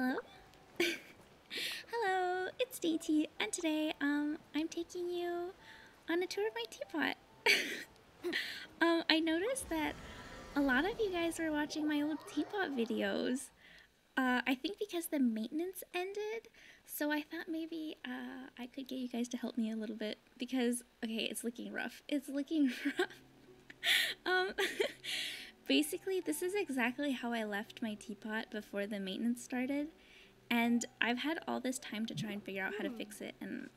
Hello? Hello, it's DT, and today I'm taking you on a tour of my teapot. I noticed that a lot of you guys were watching my old teapot videos. I think because the maintenance ended, so I thought maybe I could get you guys to help me a little bit because, okay, it's looking rough. It's looking rough. Basically, this is exactly how I left my teapot before the maintenance started, and I've had all this time to try and figure out how to fix it, and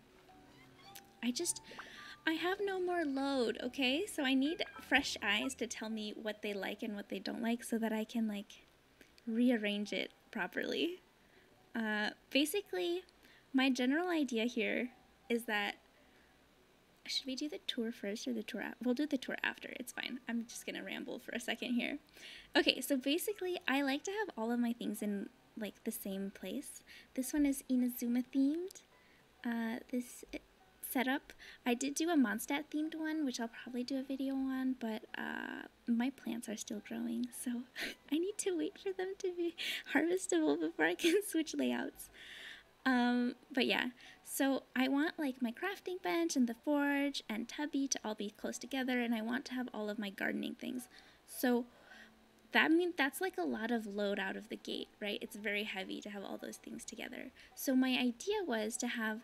I have no more load, okay? So I need fresh eyes to tell me what they like and what they don't like so that I can, like, rearrange it properly. Basically, my general idea here is that... Should we do the tour first or the tour after? We'll do the tour after. It's fine. I'm just going to ramble for a second here. Okay, so basically, I like to have all of my things in, like, the same place. This one is Inazuma themed. This... setup. I did do a Mondstadt themed one, which I'll probably do a video on, but my plants are still growing, so I need to wait for them to be harvestable before I can switch layouts. But yeah, so I want, like, my crafting bench and the forge and Tubby to all be close together, and I want to have all of my gardening things. So that means that's, like, a lot of load out of the gate, right? It's very heavy to have all those things together. So my idea was to have,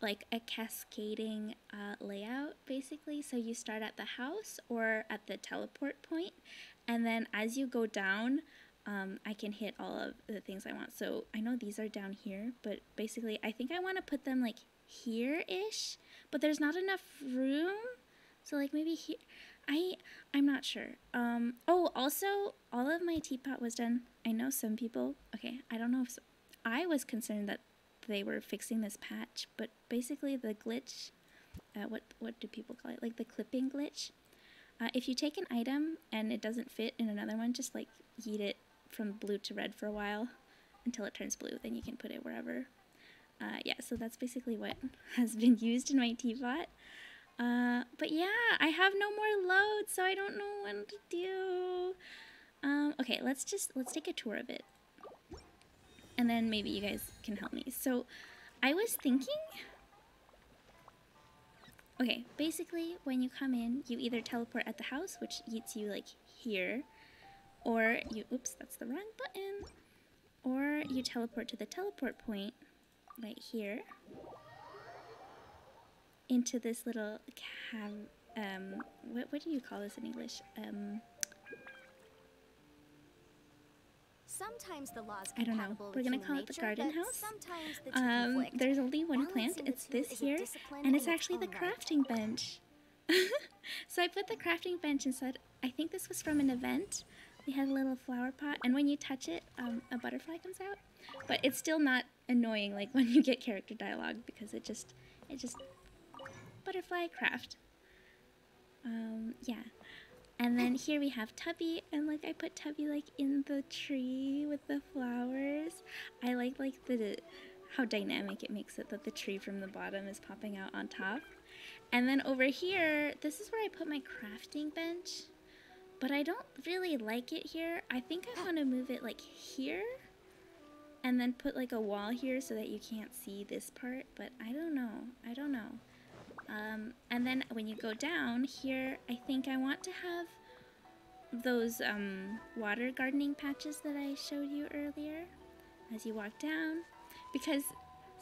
like, a cascading layout, basically. So you start at the house or at the teleport point, and then as you go down, I can hit all of the things I want. So I know these are down here, but basically I think I want to put them, like, here-ish, but there's not enough room, so, like, maybe here. I'm not sure. Oh, also, all of my teapot was done. I know some people, okay, I don't know if so, I was concerned that they were fixing this patch, but basically the glitch, what do people call it, like the clipping glitch, if you take an item and it doesn't fit in another one, just, like, yeet it from blue to red for a while until it turns blue, then you can put it wherever. Yeah, so that's basically what has been used in my teapot. But yeah, I have no more load, so I don't know what to do. Okay, let's take a tour of it, and then maybe you guys can help me. So I was thinking, okay, basically when you come in, you either teleport at the house, which yeets you, like, here, or you, oops, that's the wrong button, or you teleport to the teleport point right here into this little what do you call this in English? Sometimes the laws, I don't know. We're gonna call it the garden house. There's only one plant. It's this here, and it's actually the crafting bench. So I put the crafting bench inside. I think this was from an event. We had a little flower pot, and when you touch it, a butterfly comes out. But it's still not annoying, like when you get character dialogue, because it just butterfly craft. Yeah. And then here we have Tubby, and, like, I put Tubby, like, in the tree with the flowers. I like the how dynamic it makes it that the tree from the bottom is popping out on top. And then over here, this is where I put my crafting bench, but I don't really like it here. I think I want to move it, like, here, and then put, like, a wall here so that you can't see this part, but I don't know. I don't know. And then when you go down here, I think I want to have those water gardening patches that I showed you earlier as you walk down, because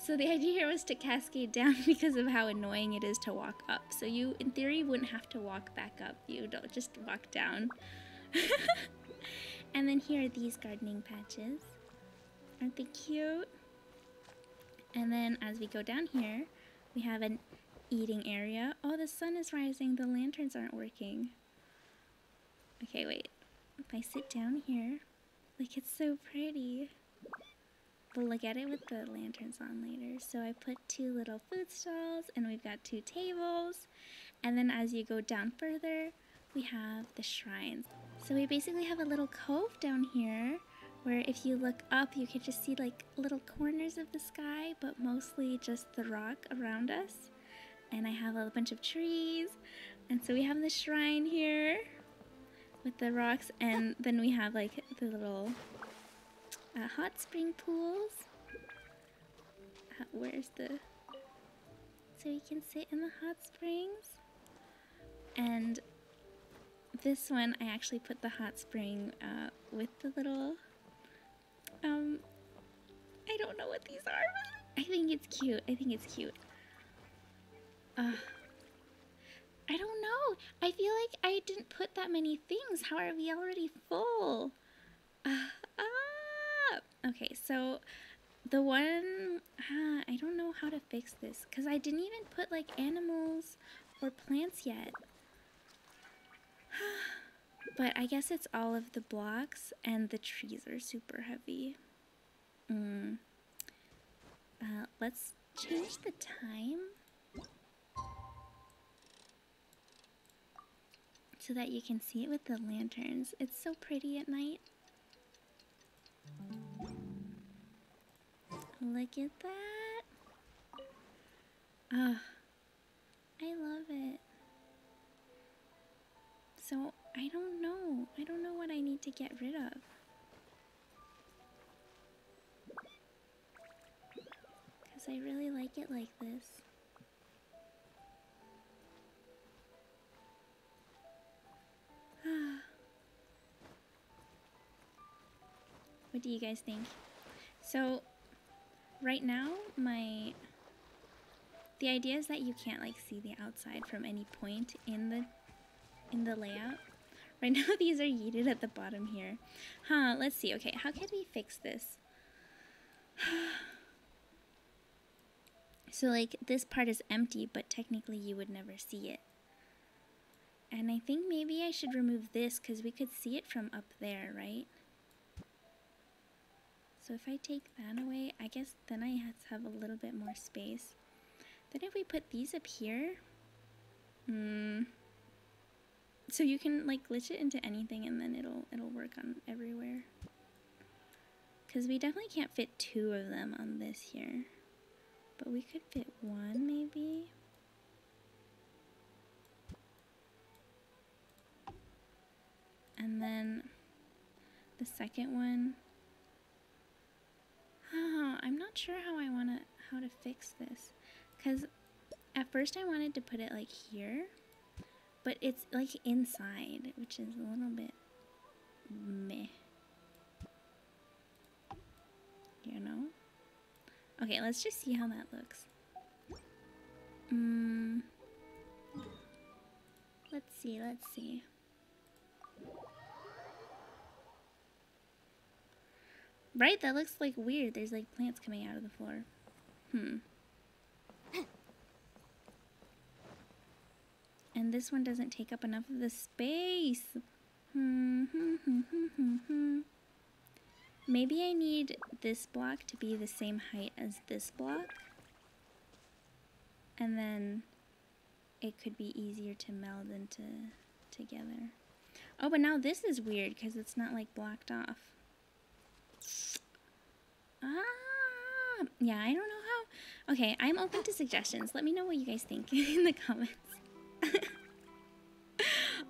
so the idea here was to cascade down because of how annoying it is to walk up, so you in theory wouldn't have to walk back up, you don't, just walk down. And then here are these gardening patches, aren't they cute? And then as we go down here, we have an eating area. Oh, the sun is rising. The lanterns aren't working. Okay, wait. If I sit down here, like, it's so pretty. We'll look at it with the lanterns on later. So I put two little food stalls, and we've got two tables. And then as you go down further, we have the shrines. So we basically have a little cove down here where if you look up, you can just see, like, little corners of the sky, but mostly just the rock around us. And I have a bunch of trees, and so we have the shrine here with the rocks, and then we have, like, the little hot spring pools. Where's the... So you can sit in the hot springs. And this one, I actually put the hot spring with the little... I don't know what these are, but I think it's cute. I don't know. I feel like I didn't put that many things. How are we already full? Okay, so the one... I don't know how to fix this, because I didn't even put, like, animals or plants yet. But I guess it's all of the blocks, and the trees are super heavy. Let's change the time so that you can see it with the lanterns. It's so pretty at night. Look at that. Ah, I love it. So, I don't know. I don't know what I need to get rid of. Because I really like it like this. What do you guys think? So, right now, the idea is that you can't, like, see the outside from any point in the layout. Right now, these are yeeted at the bottom here. Let's see. Okay, how can we fix this? So, like, this part is empty, but technically you would never see it. And I think maybe I should remove this, because we could see it from up there, right? So if I take that away, I guess then I have a little bit more space. Then if we put these up here, so you can, like, glitch it into anything, and then it'll work on everywhere. Because we definitely can't fit two of them on this here, but we could fit one maybe. And then the second one. I'm not sure how to fix this, because at first I wanted to put it, like, here, but it's, like, inside, which is a little bit meh, you know? Okay, let's just see how that looks. Let's see. Right, that looks, like, weird. There's, like, plants coming out of the floor. And this one doesn't take up enough of the space. Maybe I need this block to be the same height as this block. And then it could be easier to meld into together. Oh, but now this is weird, because it's not, like, blocked off. Yeah, I don't know how. Okay, I'm open to suggestions. Let me know what you guys think in the comments.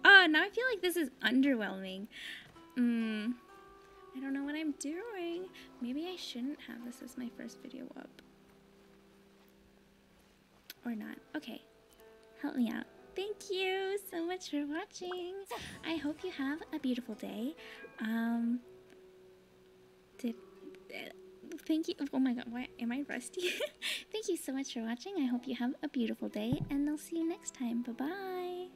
Oh, now I feel like this is underwhelming. I don't know what I'm doing. Maybe I shouldn't have this as my first video up. Or not. Okay, help me out. Thank you so much for watching. I hope you have a beautiful day. Thank you. Oh my god, why am I rusty? Thank you so much for watching. I hope you have a beautiful day, and I'll see you next time. Bye bye.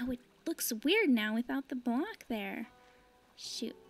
Oh, it looks weird now without the block there. Shoot.